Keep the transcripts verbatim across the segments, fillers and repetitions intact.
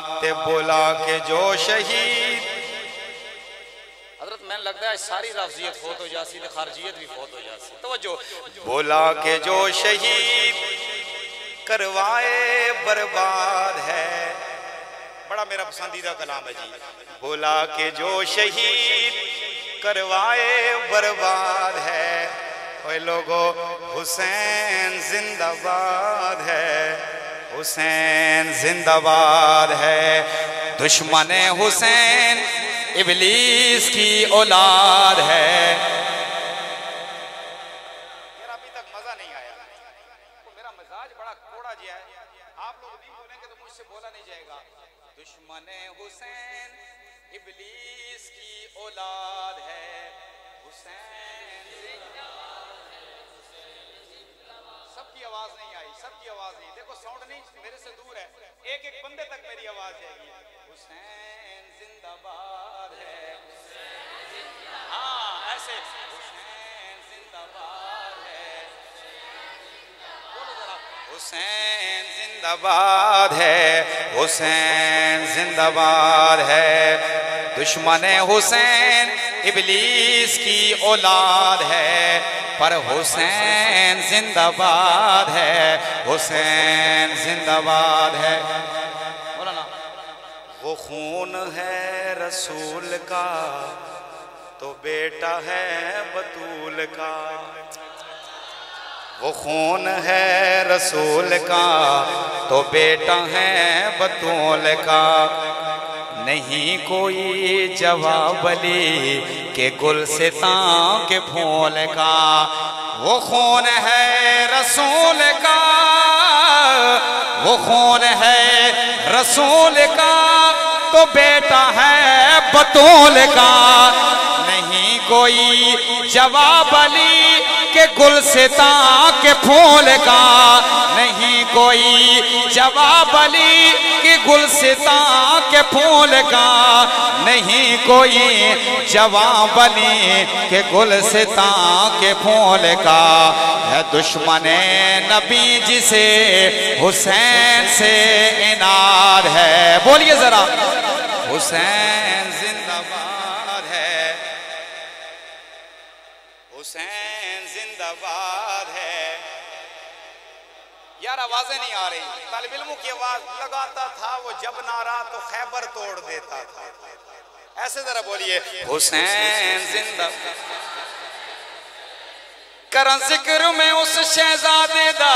ते बोला के जो शहीद। हजरत मैंने लगता है सारी राफजियत फोत हो जाती है, खारजियत भी फोत हो जाती है। तवज्जो, बोला के जो शहीद करवाए बर्बाद है। बड़ा मेरा पसंदीदा कलाम है जी। बोला के जो शहीद करवाए बर्बाद है। ओए लोगो हुसैन जिंदाबाद है, हुसैन जिंदाबाद है। दुश्मन हुसैन इबलीस की औलाद है। यार अभी तक मजा नहीं आया, तो मेरा मिजाज बड़ा कोड़ा जिया है। आप लोग भी बोलेंगे तो मुझसे बोला नहीं जाएगा। दुश्मन हुसैन इबलीस की औलाद है, हुसैन सबकी आवाज नहीं आई, सबकी आवाज नहीं। देखो साउंड नहीं, मेरे से दूर है, एक एक बंदे तक मेरी आवाज जाएगी। हुसैन जिंदाबाद है, हाँ ऐसे हुसैन जिंदाबाद है। बोलो जरा हुसैन जिंदाबाद है, हुसैन जिंदाबाद है। दुश्मन हुसैन इबलीस की औलाद है, पर हुसैन जिंदाबाद है, हुसैन जिंदाबाद है। वो खून है रसूल का तो बेटा है बतूल का। वो खून है रसूल का तो बेटा है बतूल का। नहीं कोई जवाब अली के गुलसितां के फूल का। वो खून है रसूल का, वो खून है रसूल का तो बेटा है बतूल का। नहीं कोई जवाब अली के गुलसितां के फूल का, नहीं कोई जवाब अली के गुलसितां के फूल का, नहीं कोई जवाब अली के गुलसितां के फूल का। है दुश्मन नबी जिसे हुसैन से इनार है। बोलिए जरा हुसैन जिंदाबाद है, हुसैन जिंदाबाद है। यार आवाजें नहीं आ रही। तालिब इल्मों की आवाज लगाता था वो, जब नारा तो खैबर तोड़ देता था। ऐसे जरा बोलिए हुसैन जिंदाबाद। करा जिक्र में उस शहजादे दा।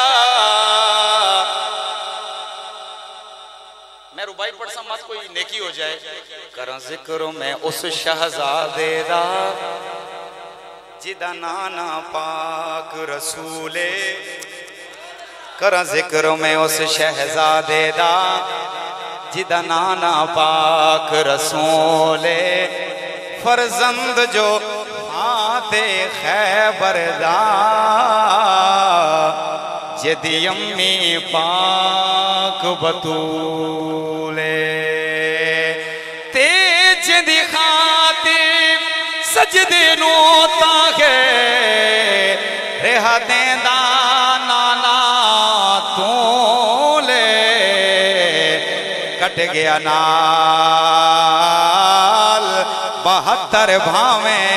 मैं रुबाई पढ़ सा मत कोई नेकी हो जाए। करा जिक्र में उस शहजादे दा जिदा नाना पाक रसूले। करा जिक्र में उस शहजादे दा जिदा नाना पाक रसूले। फरजंद जो आते खैबर दा जिदी अम्मी पाक बतूले। ते जिदी खाते सजदे नो ताके रेहा देंदा नाना तूले। कट गया नाल बहत्तर भावें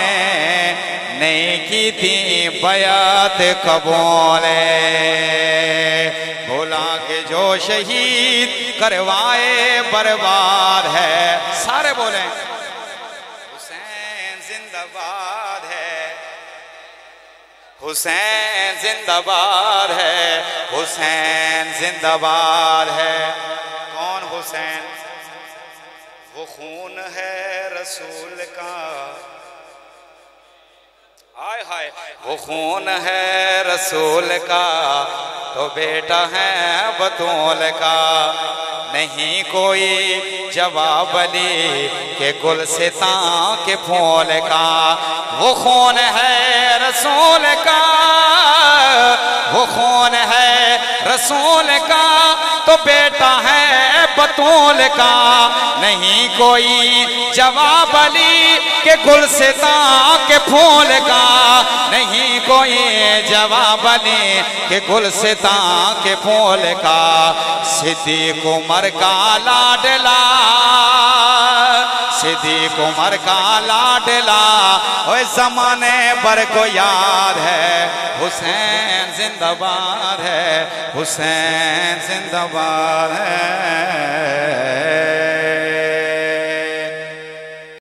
नहीं की थी बयात कबूले। बोला के जो शहीद करवाए बर्बाद है। सारे बोले जिंदाबाद है, हुसैन जिंदाबाद है, हुसैन जिंदाबाद है। कौन हुसैन? वो खून है रसूल का। हाय हाय, वो खून है रसूल का तो बेटा है बतूल का। नहीं कोई जवाब अली के गुलसितां के फूल का। वो खून है रसूल का, वो खून है रसूल का तो बेटा है बतूल का, नहीं कोई जवाब अली के गुलसिता के फूल का, नहीं कोई जवाब अली के गुलसिता के फूल का। सिद्दीक़ उमर का लाडला, सिद्दीक़ उमर का लाडला, ओए ज़माने पर को याद है। हुसैन जिंदाबाद है, हुसैन जिंदाबाद है।